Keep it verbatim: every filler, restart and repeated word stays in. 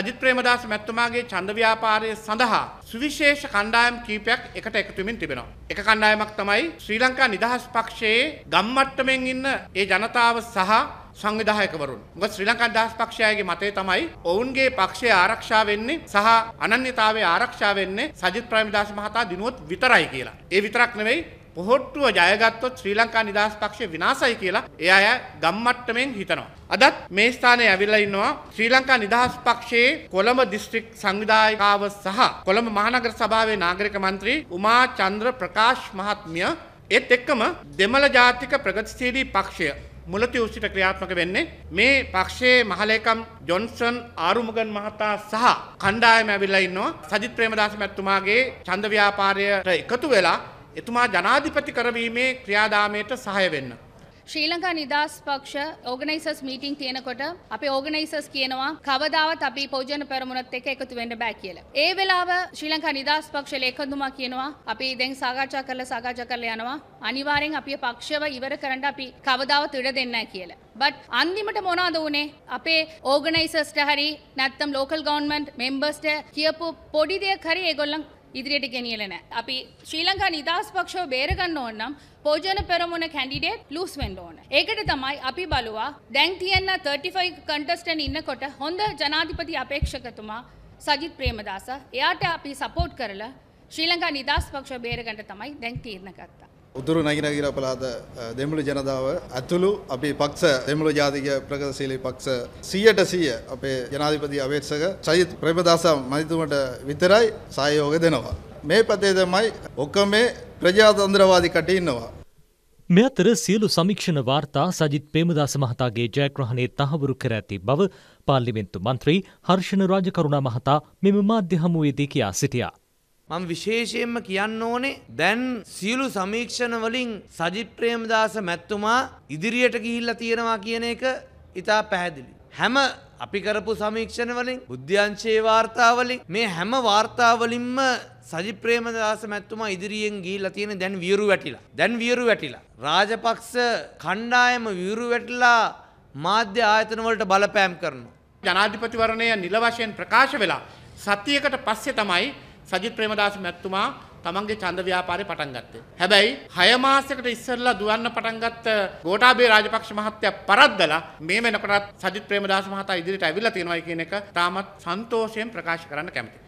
සජිත් ප්‍රේමදාස මැතිතුමාගේ ඡන්ද ව්‍යාපාරයේ සඳහා සුවිශේෂ කණ්ඩායම් කීපයක් එකට එකතු වෙමින් තිබෙනවා. එක කණ්ඩායමක් තමයි ශ්‍රී ලංකා නිදහස් පක්ෂයේ ගම්මට්ටමින් ඉන්න ඒ ජනතාව සහ සංවිධායකවරුන්. මොකද ශ්‍රී ලංකා නිදහස් පක්ෂයගේ මතය තමයි ඔවුන්ගේ පක්ෂය ආරක්ෂා වෙන්නේ සහ අනන්‍යතාවය ආරක්ෂා වෙන්නේ සජිත් ප්‍රේමදාස මහතා දිනුවොත් විතරයි කියලා. ඒ විතරක් නෙවෙයි පොහොට්ටුව ජයගත්තොත් ශ්‍රී ලංකා නිදහස් පක්ෂය විනාශයි කියලා ඒ අය ගම්මට්ටමින් හිතනවා. අදත් මේ ස්ථානයේ ඇවිල්ලා ඉන්නවා ශ්‍රී ලංකා නිදහස් පක්ෂයේ කොළඹ දිස්ත්‍රික් සංවිධායකව සහ කොළඹ මහනගර සභාවේ නාගරික මන්ත්‍රී උමා චන්ද්‍ර ප්‍රකාශ් මහත්මිය. ඒත් එක්කම දෙමළ ජාතික ප්‍රගතිශීලී පක්ෂය මුලතින් උසිට ක්‍රියාත්මක වෙන්නේ මේ පක්ෂයේ මහලේකම් ජොන්සන් ආරුමුගන් මහතා සහ කණ්ඩායම ඇවිල්ලා ඉන්නවා සජිත් ප්‍රේමදාස මැතිතුමාගේ ඡන්ද ව්‍යාපාරයට එකතු වෙලා එතුමා ජනාධිපති කරවීමේ ක්‍රියාදාමයට සහාය වෙන්න. ශ්‍රී ලංකා නිදහස් පක්ෂ ඕගනයිසර්ස් මීටින් තියෙනකොට අපි ඕගනයිසර්ස් කියනවා කවදාවත් අපි පෝජන පෙරමුණත් එක්ක එකතු වෙන්න බෑ කියලා. ඒ වෙලාව ශ්‍රී ලංකා නිදහස් පක්ෂ ලේකම්තුමා කියනවා අපි දැන් සාකච්ඡා කරලා සාකච්ඡා කරලා යනවා අනිවාර්යෙන් අපේ පක්ෂව ඉවර කරන්න අපි කවදාවත් ඉඩ දෙන්නේ නැහැ කියලා. බට් අන්තිමට මොනවද වුනේ? අපේ ඕගනයිසර්ස්ට හරි නැත්නම් ලෝකල් ගවර්න්මන්ට් මෙම්බර්ස්ට කියපු පොඩි දෙයක් හරි ඒගොල්ලන් ඉදිරියට ගෙනියලා නැහැ. අපි ශ්‍රී ලංකා නිදහස් පක්ෂව බේර ගන්න ඕන නම් පෝජන පෙරමුණ කැන්ඩිඩේට් ලූස් වෙන්න ඕන. ඒකට තමයි අපි බලුවා දැන් තියෙන thirty-five කන්ටෙස්ටන්ට් ඉන්නකොට හොඳ ජනාධිපති අපේක්ෂකතුමා සජිත් ප්‍රේමදාස. එයාට අපි සපෝට් කරලා ශ්‍රී ලංකා නිදහස් පක්ෂව බේර ගන්න තමයි දැන් තීරණ ගත්තා. උතුරු නගිනගිර පළාත දෙමළ ජනතාව අතුළු අපේ පක්ෂ දෙමළ ජාතික ප්‍රගතිශීලී පක්ෂ one hundred percent අපේ ජනාධිපති අවේක්ෂක සජිත් ප්‍රේමදාස මැතිතුමට විතරයි සහයෝගය දෙනවා. මේ පතේ තමයි ඔක්කොම ප්‍රජාතන්ත්‍රවාදී කටේ ඉන්නවා. මේ අතර සියලු සමීක්ෂණ වාර්තා සජිත් ප්‍රේමදාස මහතාගේ ජයග්‍රහණයේ තහවුරු කර ඇති බව පාර්ලිමේන්තු මන්ත්‍රී හර්ෂණ රාජකරුණා මහතා මෙම මාධ්‍ය හමුවේදී කියා සිටියා. මම විශේෂයෙන්ම කියන්න ඕනේ දැන් සියලු සමීක්ෂණ වලින් සජිත් ප්‍රේමදාස මැතිතුමා ඉදිරියට ගිහිල්ලා තියෙනවා කියන එක ඉතා පැහැදිලි. හැම අපි කරපු සමීක්ෂණ වලින් බුද්ධ්‍යංශයේ වාර්තා වලින් මේ හැම වාර්තා වලින්ම සජිත් ප්‍රේමදාස මැතිතුමා ඉදිරියෙන් ගිහිල්ලා තියෙන දැන් වියරු වැටිලා. දැන් වියරු වැටිලා. රාජපක්ෂ කණ්ඩායම වියරු වැටිලා මාධ්‍ය ආයතන වලට බලපෑම් කරනවා. ජනාධිපතිවරණය නිල වශයෙන් ප්‍රකාශ වෙලා සතියකට පස්සේ තමයි සජිත් ප්‍රේමදාස මැතිතුමා තමන්ගේ ඡන්ද ව්‍යාපාරේ පටන් ගත්තේ. හැබැයි හය මාසයකට ඉස්සෙල්ලා දුවන්න පටන් ගත්ත ගෝඨාභය රාජපක්ෂ මහත්තයා පරද්දලා මේ වෙනකොටත් සජිත් ප්‍රේමදාස මහතා ඉදිරියට ඇවිල්ලා තියෙනවායි කියන එක තාමත් සන්තෝෂයෙන් ප්‍රකාශ කරන්න කැමතියි.